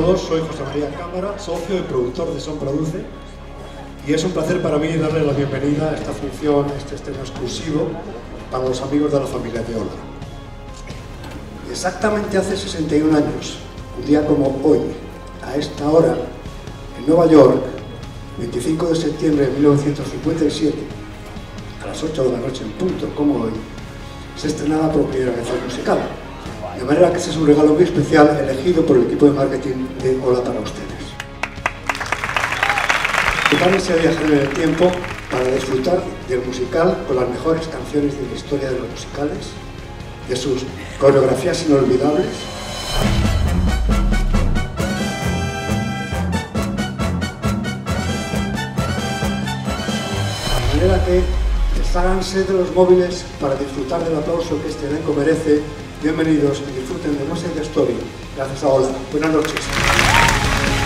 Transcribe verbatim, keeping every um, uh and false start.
todos, soy José María Cámara, socio y productor de Son Produce, y es un placer para mí darle la bienvenida a esta función, a este estreno exclusivo para los amigos de la familia de Hola. Exactamente hace sesenta y un años, un día como hoy, a esta hora, en Nueva York, veinticinco de septiembre de mil novecientos cincuenta y siete, a las ocho de la noche en punto, como hoy, se estrenaba por primera vez el musical. De manera que ese es un regalo muy especial elegido por el equipo de marketing de Hola para ustedes. Prepárense a viajar en el tiempo para disfrutar del musical con las mejores canciones de la historia de los musicales, de sus coreografías inolvidables, de manera que desháganse de los móviles para disfrutar del aplauso que este elenco merece. Bienvenidos y disfruten de No Side Story. Gracias a Hola. Buenas noches.